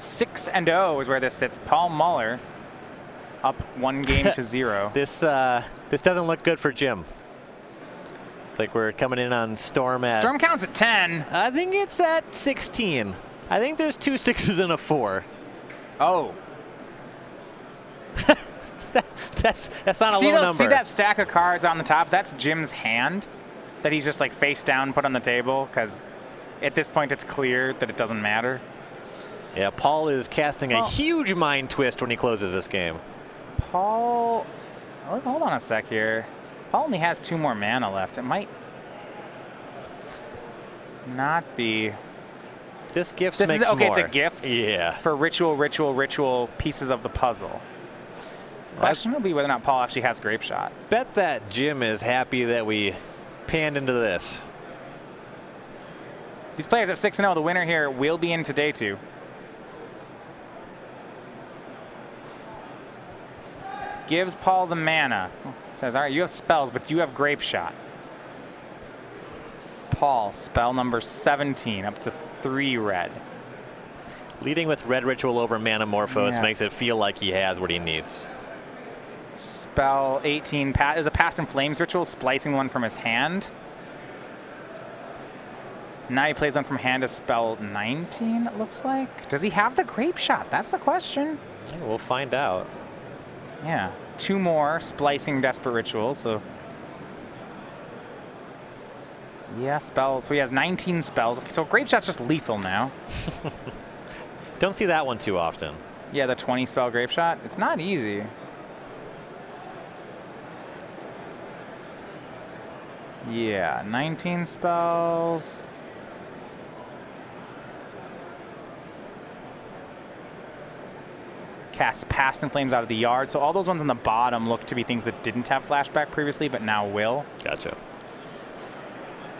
6-0 is where this sits. Paul Müller up 1 game to 0. This doesn't look good for Jim. It's like we're coming in on Storm at... Storm counts at 10. I think it's at 16. I think there's 2 6s and a 4. Oh. that's not a low number. See that stack of cards on the top? That's Jim's hand that he's just like face down put on the table because at this point it's clear that it doesn't matter. Yeah, Paul is casting a huge mind twist when he closes this game. Paul, hold on a sec here. Paul only has 2 more mana left. It might not be. This gift makes more. Okay, it's a gift. Yeah. For ritual pieces of the puzzle. Question will be whether or not Paul actually has Grapeshot. Bet that Jim is happy that we panned into this. These players at 6-0. The winner here will be in today too. Gives Paul the mana. Says, all right, you have spells, but you have Grapeshot. Paul, spell number 17, up to 3 red. Leading with red ritual over Manamorphose makes it feel like he has what he needs. Spell 18. There's a Past in Flames ritual, splicing one from his hand. Now he plays one from hand as spell 19, it looks like. Does he have the Grapeshot? That's the question. Yeah, we'll find out. Yeah, 2 more splicing desperate rituals. So yeah, spells. So he has 19 spells. Okay, so Grapeshot's just lethal now. Don't see that one too often. Yeah, the 20 spell Grapeshot. It's not easy. Yeah, 19 spells. Cast Past in Flames out of the yard. So all those ones on the bottom look to be things that didn't have flashback previously, but now will. Gotcha.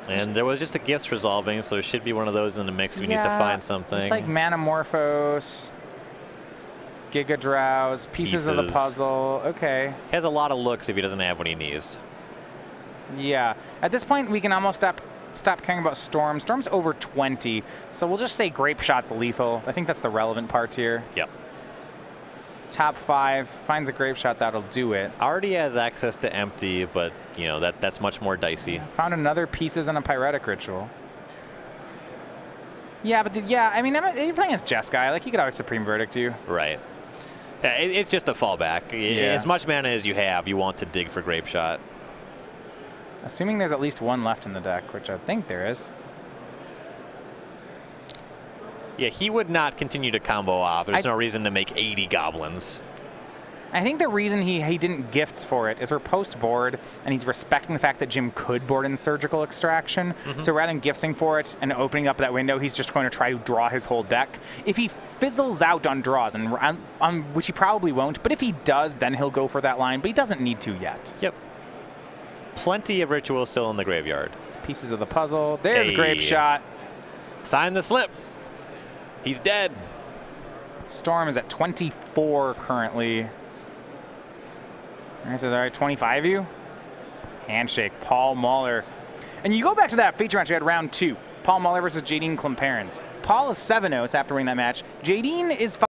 And there was just a Gifts resolving, so there should be one of those in the mix if he needs to find something. It's like Manamorphose, Giga Drowse, Pieces of the Puzzle. Okay. He has a lot of looks if he doesn't have what he needs. Yeah. At this point, we can almost stop caring about Storm. Storm's over 20, so we'll just say Grapeshot's lethal. I think that's the relevant part here. Yep. Top 5 finds a Grapeshot, that'll do it. Already has access to Empty, but you know that's much more dicey. Yeah, found another Pieces and a Pyretic Ritual. Yeah, but I mean, you're playing as Jeskai. Like, you could always Supreme Verdict you. Right. Yeah, it's just a fallback. Yeah. As much mana as you have, you want to dig for Grapeshot. Assuming there's at least 1 left in the deck, which I think there is. Yeah, he would not continue to combo off. There's no reason to make 80 goblins. I think the reason he didn't Gifts for it is we're post-board, and he's respecting the fact that Jim could board in Surgical Extraction. So rather than Giftsing for it and opening up that window, he's just going to try to draw his whole deck. If he fizzles out on draws, and which he probably won't, but if he does, then he'll go for that line, but he doesn't need to yet. Yep. Plenty of rituals still in the graveyard. Pieces of the Puzzle. There's Grapeshot. Sign the slip. He's dead. Storm is at 24 currently. All right, so all right, 25 you? Handshake, Paul Müller. And you go back to that feature match we had round 2. Paul Müller versus Jadine Clumperens. Paul is 7-0 after winning that match. Jadine is 5-0.